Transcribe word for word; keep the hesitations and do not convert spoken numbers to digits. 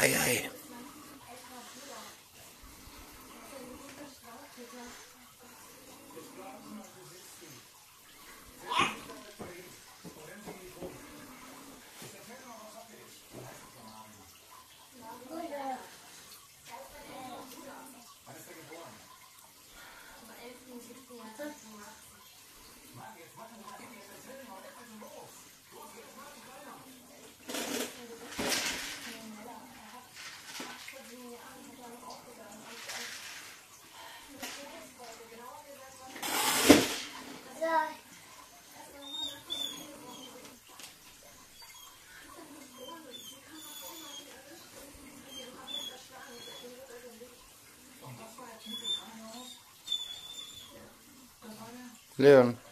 Ei, ei. Leon.